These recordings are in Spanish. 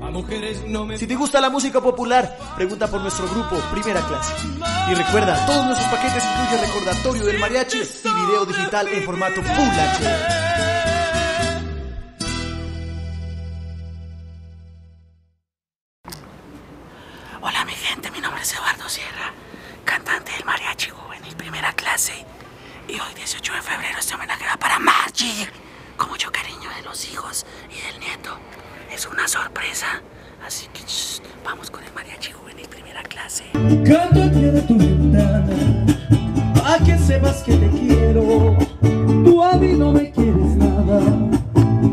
A mujeres no me... Si te gusta la música popular, pregunta por nuestro grupo Primera Clase. Y recuerda, todos nuestros paquetes incluyen recordatorio del mariachi y video digital en formato Full HD. Hola mi gente, mi nombre es Eduardo Sierra, cantante del Mariachi Juvenil Primera Clase. Y hoy 18 de febrero este homenaje va para Marge, con mucho cariño de los hijos y del nieto. Es una sorpresa, así que shh, vamos con el Mariachi Juvenil Primera Clase. Canto al pie de tu ventana, pa' que sepas que te quiero. Tú a mí no me quieres nada,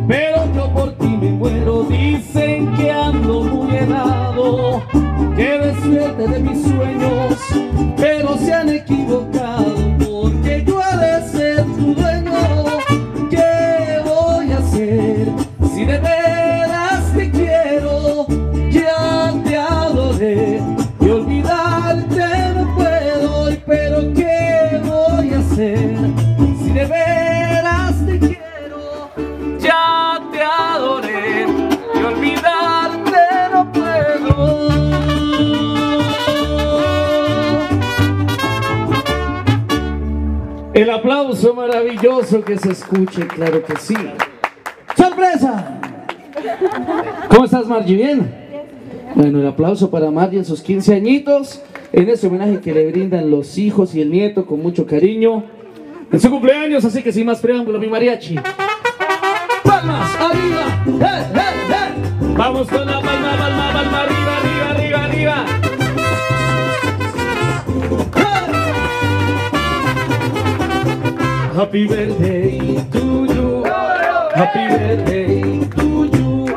pero yo por ti me muero. Dicen que ando muy helado, que despierta de mis sueños, pero se han equivocado, porque yo he de ser tu dueño. ¿Qué voy a hacer si de veras te quiero? Ya te adoré y olvidarte no puedo, pero ¿qué voy a hacer si de veras te quiero? Ya te adoré y olvidarte no puedo. El aplauso maravilloso que se escuche, claro que sí. ¡Sorpresa! ¿Cómo estás, Margie? ¿Bien? Bueno, el aplauso para Margie en sus 15 añitos, en este homenaje que le brindan los hijos y el nieto con mucho cariño. En su cumpleaños, así que sin más preámbulo, mi mariachi. ¡Palmas arriba! ¡Eh, eh, eh! ¡Vamos con la palma, palma, palma! ¡Arriba, arriba, arriba, arriba! Happy birthday to you, happy birthday to you,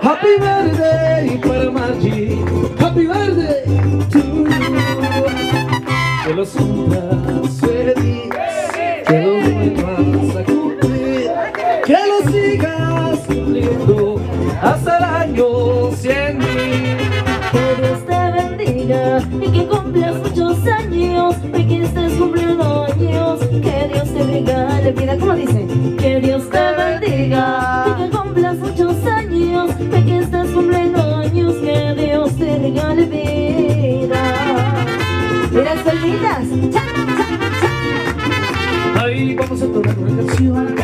happy birthday para Margie, happy birthday to you. Que los cumplas feliz, que los vuelvas a cumplir, que los sigas cumpliendo hasta el año 100.000. Que Dios te bendiga y que cumplas muchos años y que estés cumpliendo años. Regale vida, como dice, que Dios te bendiga y que cumplas muchos años, de que estás cumpliendo años, que Dios te regale vida. Mira las solitas. Ahí vamos a tocar una canción.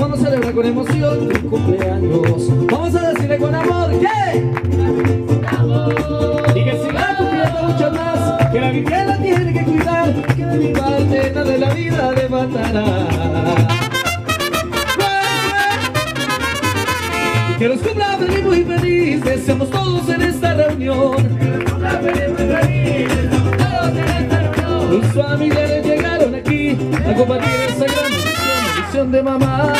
Vamos a celebrar con emoción tu cumpleaños. Vamos a decirle con amor que y que siga cumpliendo mucho más, que la Virgen la tiene que cuidar, que de mi parte nada de la vida le matará. Y que los cumpla feliz, muy feliz, deseamos todos en esta reunión. Que los cumpla feliz, muy feliz, deseamos todos en esta reunión. Tus familiares llegaron aquí a compartir esa gran bendición. Bendición de mamá,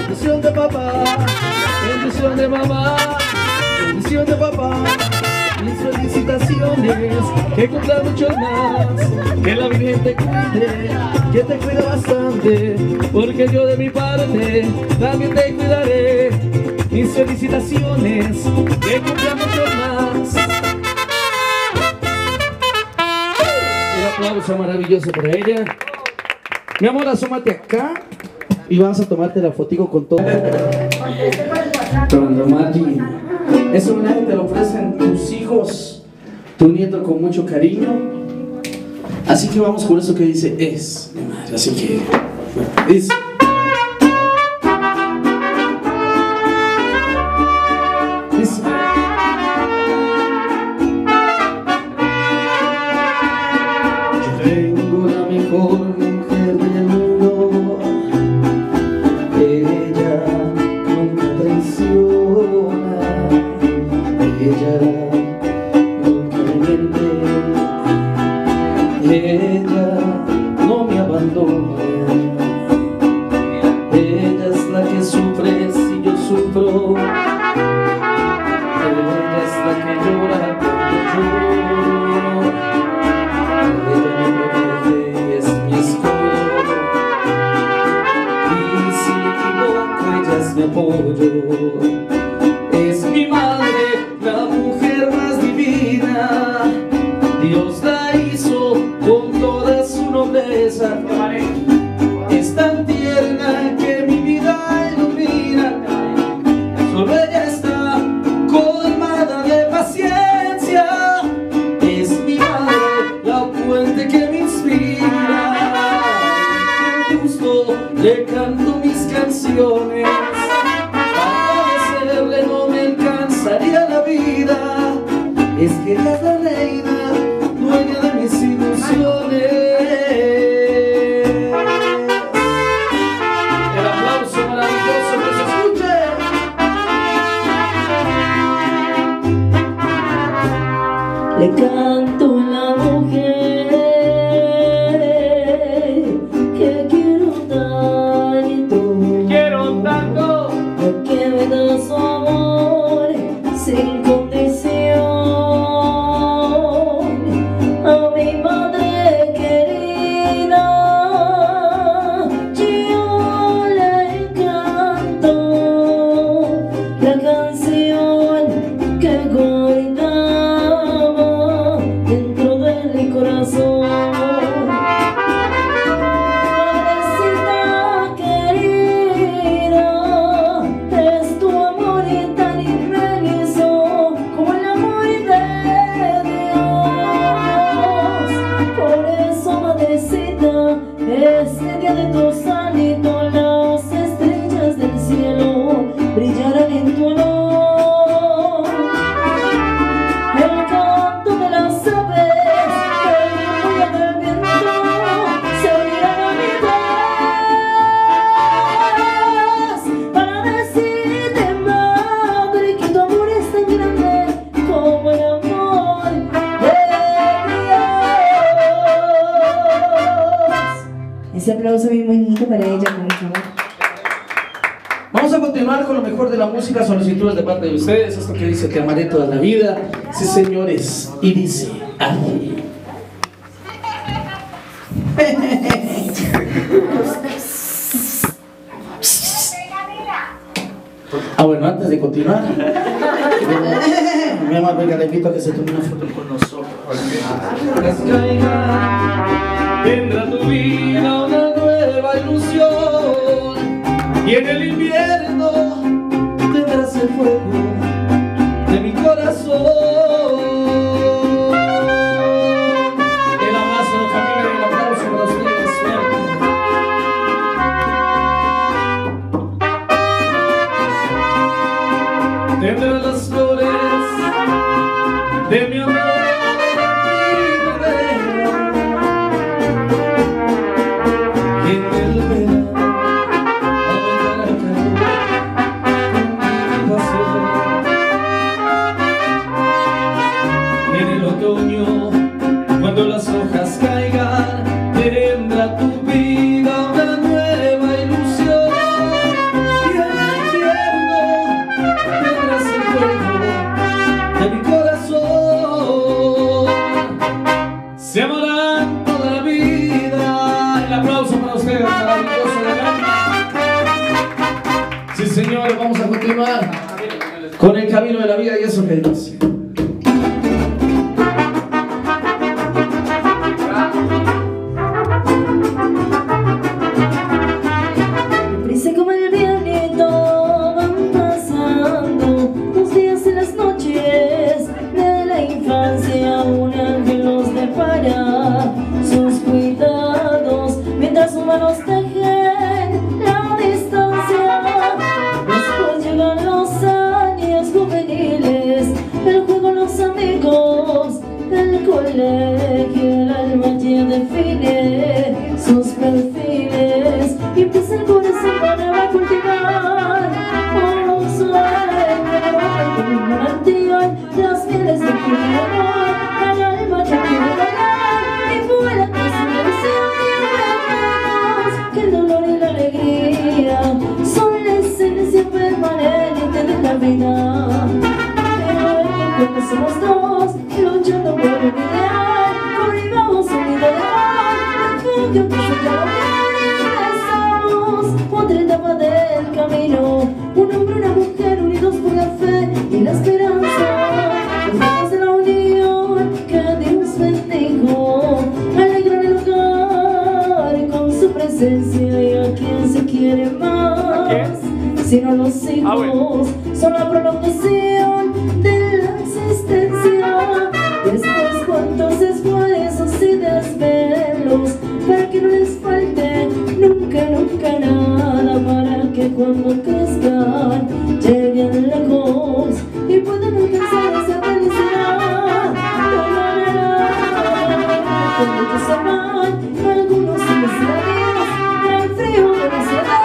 bendición de papá, bendición de mamá, bendición de papá. Mis felicitaciones, que cumpla mucho más, que la Virgen te cuide, que te cuida bastante, porque yo de mi parte también te cuidaré. Mis felicitaciones, que cumpla mucho más. Un aplauso maravilloso para ella. Mi amor, asómate acá y vas a tomarte la fotico con todo. Cuando Margie, ese homenaje te lo ofrecen tus hijos, tu nieto con mucho cariño. Así que vamos con eso que dice es, mi madre. Así que es. Yo tengo la mejor mujer. sufro. Ella es la que llora cuando lloro. Me apoyo, es mi madre, la mujer más divina. Dios la hizo con toda su nobleza. Es tan tierna que mi vida ilumina. Solo ella está colmada de paciencia. Es mi madre, la fuente que me inspira. Con gusto le canto mis canciones. Es que ella es la reina, dueña de mis ilusiones. El aplauso maravilloso que se escuche. Le canto a la mujer que quiero tanto. Que quiero tanto. Porque me da su amor sin solicitudes de parte de ustedes, esto que dice te amaré toda la vida, sí señores, y dice así. Ah, bueno, antes de continuar, mi amor, venga, le invito a que se tome una foto con nosotros. Las caigas, tendrá tu vida una nueva ilusión, y en el invierno tendrás el fuego de mi corazón. El abrazo de familia, el aplauso para ustedes. Tendrás las flores de mi amor y en el verano. Cuando las hojas caigan, tendrá tu vida una nueva ilusión. Y en el infierno tendrás el fuego de mi corazón. Se amarán toda la vida. El aplauso para ustedes, maravilloso de. Sí, señor, vamos a continuar con el camino de la vida y eso que dice. Pero peinar. Pero en cuenta somos dos, luchando por olvidar. Olvidamos unidad, el fin que se llama regresamos. Otra etapa del camino, un hombre y una mujer unidos por la fe y la esperanza. Los frutos de la unión que Dios bendijo alegran el hogar con su presencia. Y a quien se quiere más, sino los hijos son la prolongación de la existencia. Después cuantos esfuerzos y desvelos para que no les falte nunca, nunca nada, para que cuando crezcan lleguen lejos y puedan alcanzar esa felicidad. Cuando te aman, algunos se desgarran al frío de la ciudad.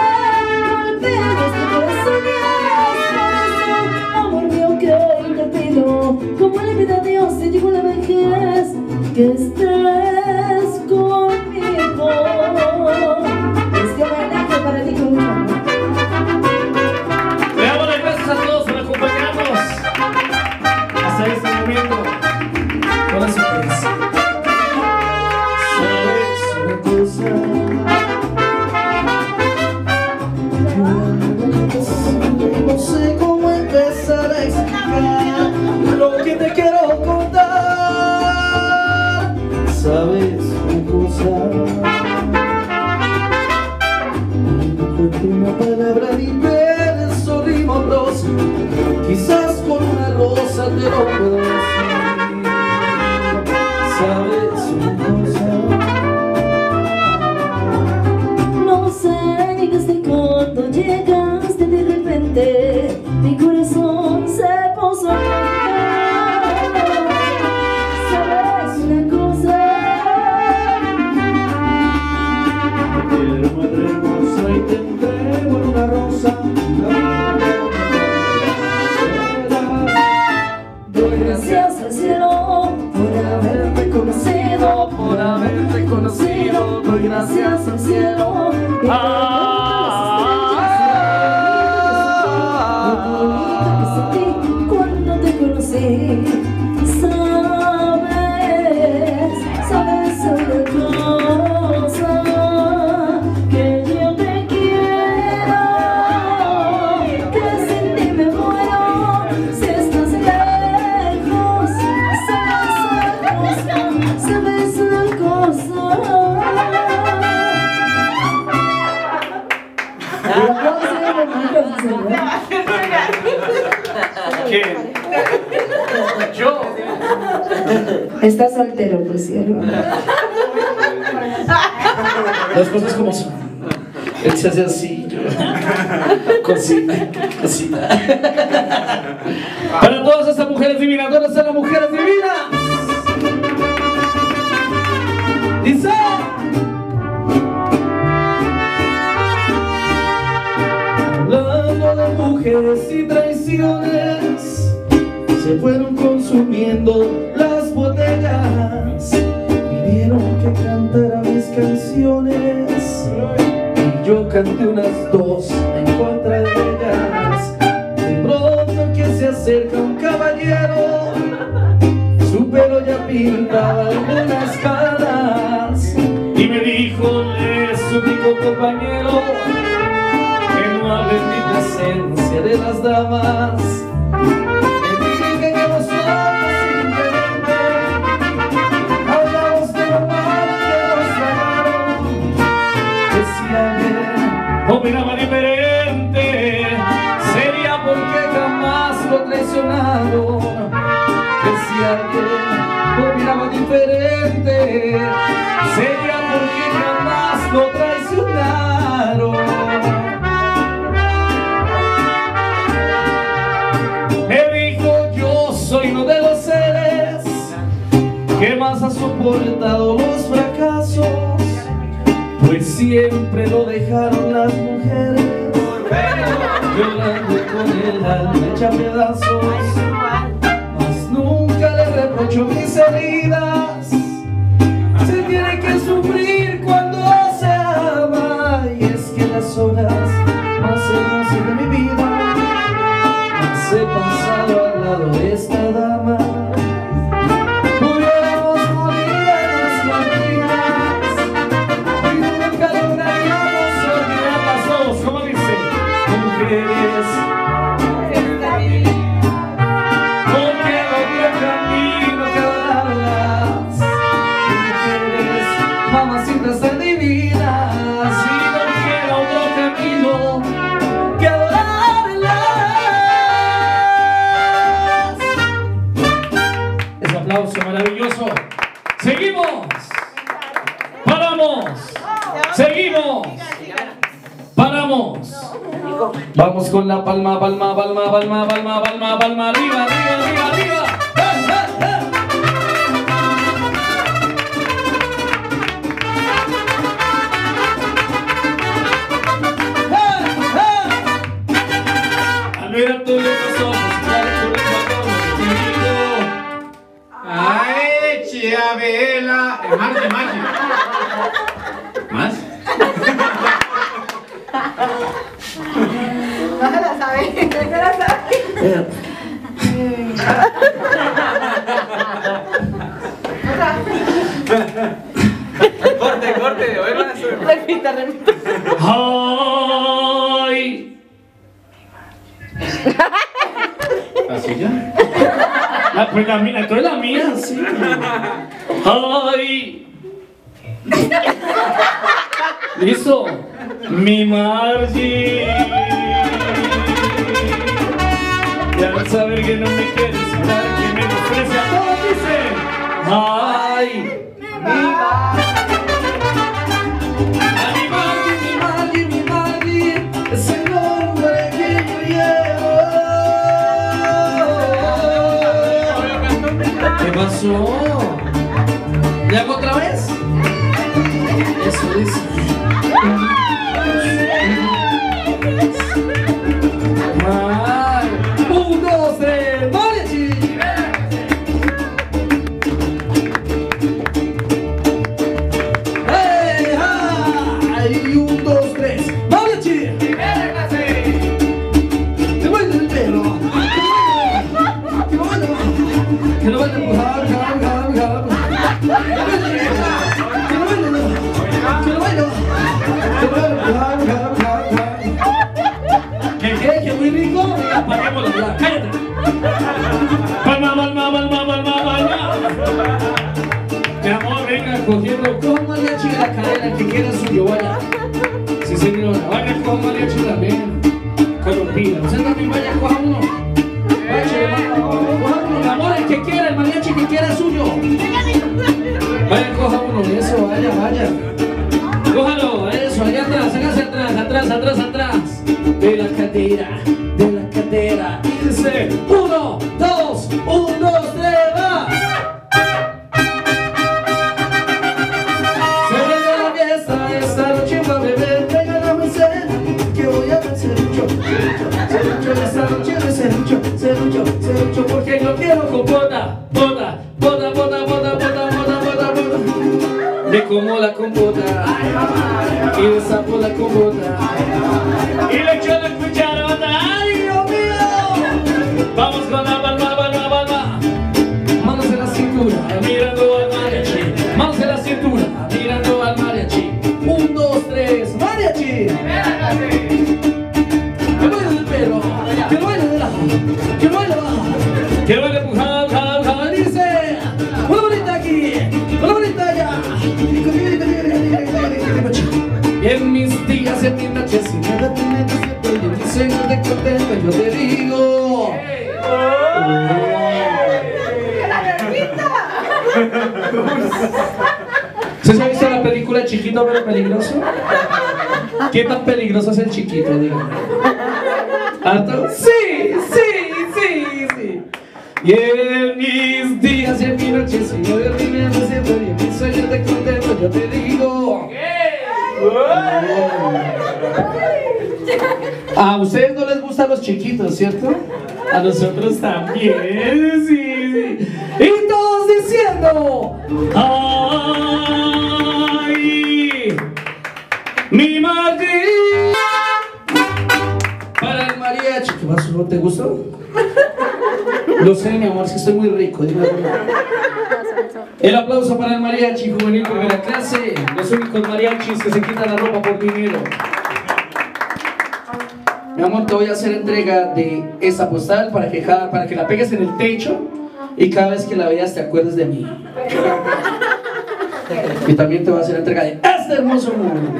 Como le pido a Dios si llegó la vejez, que estés conmigo. Es que homenaje para ti con amor. Le damos las gracias a todos por acompañarnos hasta este momento con la sorpresa. Sabes una cosa, no sé cómo empezar a explicar lo que te quiero contar. Sabes una cosa, no encuentro una palabra ni verso rimoroso. Quizás con una rosa te lo puedo decir. Sabes una cosa, no sé ni desde cuándo llegaste de repente. Mi corazón se puso a... Gracias al cielo por haberte conocido, por haberte conocido. Doy gracias al cielo. Lo bonito que sentí cuando te conocí. Sabes, sabes una cosa, que yo te quiero, que sin ti me muero. Si estás lejos, sabes una cosa. ¿Quién? Yo. Estás soltero, por cierto. Las cosas como son. Él se hace así, yo. Cocina, cocina. Para todas esas mujeres divinas, todas esas mujeres divinas. Dice. Hablando de mujeres y traiciones, se fueron consumiendo las botellas. Pidieron que cantara mis canciones y yo canté unas dos en contra de ellas. De pronto que se acerca un caballero, su pelo ya pintaba algunas caras, y me dijo, le suplico compañero, que no hable en mi presencia de las damas. Opinaba diferente, sería porque jamás lo traicionaron. Decía que opinaba diferente, sería porque jamás lo traicionaron. Me dijo, yo soy uno de los seres que más ha soportado los fracasos, pues siempre lo dejaron las mujeres, llorando con el alma hecha pedazos. Mas nunca le reprocho mis heridas, se tiene que sufrir cuando se ama. Y es que las horas más hermosas de mi vida, la palma, palma, palma, palma, palma, palma, palma, arriba, arriba, arriba, arriba. Al ver tus lejos ojos, claro, tu lengua como el sonido. ¡Ay, Chiabela! Marge, Marge. ¿Más? No se la sabe, no se la sabe. Corte, corte, hoy van a hacer. Repita, repita. ¡Ay! ¿Así ya? Ah, pues la mía, tú eres la mía, sí. ¡Ay! ¿Listo? Mi Margie, y al saber que no me quieres, claro que me desprecia, todos dicen ¡ay! ¡Mi Margie! ¡A mi Margie, mi Margie, mi Margie! ¡Es el nombre que yo llevo! ¿Qué pasó? ¿Le hago otra vez? Eso dice. Mal. 1, 2, 3, ¡Mariachi! ¡Hey! ¡Ah! Y 1, 2, 3, ¡Mariachi! ¡Primera clase! ¡Te voy del pelo! ¡Te voy del pelo! ¡Te lo voy a empujar! ¡Cállate! ¡Palma, palma, palma, palma, palma! Mi amor, venga cogiendo con Mariachi la cadena que quiera su yobaya. Sí, señora, vaya con Mariachi también. Colombina, usted también vaya, coja uno. Coja uno, mi amor, el que quiera, el Mariachi que quiera es suyo. Vaya, coja uno, eso, vaya, vaya. Cójalo, eso, allá atrás, hágase atrás, atrás, atrás, atrás. De la cadera, de la cadera. 1, 2, 1, 2, 3, va. Se viene la fiesta, esta noche va a beber. Venga la merced, que voy a hacer serrucho, serrucho. Esta noche no es serrucho, serrucho, serrucho, porque yo quiero con bota, bota, bota, bota, bota, bota, bota, bota, bota. Me como la compota y le sapo la compota y le echo la cucharota. Vamos con la palma, palma, palma. Manos en la cintura, mirando al mariachi. Manos en la cintura, mirando al mariachi. 1, 2, 3, mariachi. Que baile del pelo, que baile del lado, que baile abajo, que baile empujado, jal, jal, dice. Una bonita aquí, una bonita allá. Y en mis días, en mis noches, si me detienes, yo te enseño de contento, yo te digo. ¿Se ha visto la película Chiquito pero Peligroso? ¿Qué tan peligroso es el chiquito? Dígame. ¿Harto? ¡Sí! ¡Sí! ¡Sí! ¡Sí! Y en mis días y en mi noche, si yo de mi mente siempre y en mis sueños te contento, yo te digo. A ustedes no les gustan los chiquitos, ¿cierto? A nosotros también, sí, sí. Y todos diciendo ¡ay! ¡Mi Marge! Para el mariachi. ¿Qué pasó? ¿No te gustó? Lo sé, mi amor, es que estoy muy rico. Dime el aplauso para el mariachi juvenil primera clase. Los únicos mariachis que se quitan la ropa por dinero. Mi amor, te voy a hacer entrega de esta postal para que la pegues en el techo y cada vez que la veas te acuerdes de mí. Y también te voy a hacer entrega de este hermoso mundo.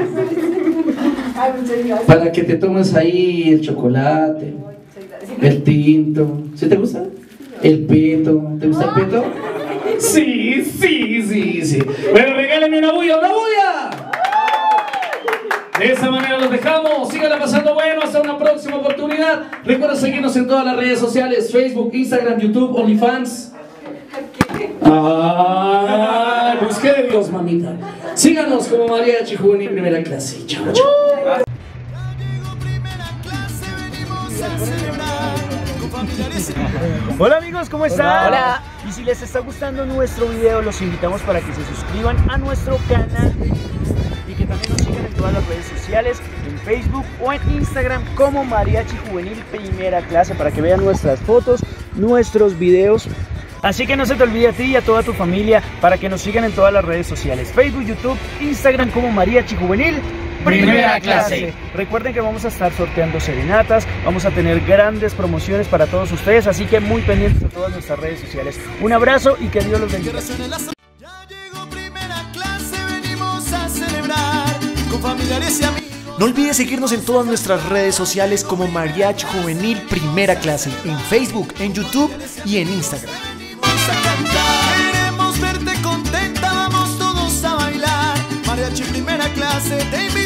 Para que te tomes ahí el chocolate, el tinto. ¿Sí te gusta? El peto. ¿Te gusta el peto? Sí, sí, sí, sí. Bueno, regálame una bulla, una bulla. De esa manera los dejamos. Síganla pasando bueno. Hasta una próxima oportunidad. Recuerden seguirnos en todas las redes sociales: Facebook, Instagram, YouTube, OnlyFans. Ay, pues qué de Dios, mamita. Síganos como Mariachi Juvenil Primera Clase. Chao, chao. Ya llegó Primera Clase, venimos a celebrar con familiares. Hola amigos, ¿cómo están? Hola. Y si les está gustando nuestro video, los invitamos para que se suscriban a nuestro canal y que también nos sigan en todas las redes sociales, en Facebook o en Instagram como Mariachi Juvenil Primera Clase, para que vean nuestras fotos, nuestros videos. Así que no se te olvide a ti y a toda tu familia para que nos sigan en todas las redes sociales: Facebook, YouTube, Instagram como Mariachi Juvenil Primera Clase. Recuerden que vamos a estar sorteando serenatas, vamos a tener grandes promociones para todos ustedes, así que muy pendientes a todas nuestras redes sociales. Un abrazo y que Dios los bendiga. Ya llegó Primera Clase, venimos a celebrar con familiares y amigos. No olvides seguirnos en todas nuestras redes sociales como Mariachi Juvenil Primera Clase, en Facebook, en YouTube y en Instagram. Queremos verte contenta, vamos todos a bailar. Mariachi Primera Clase,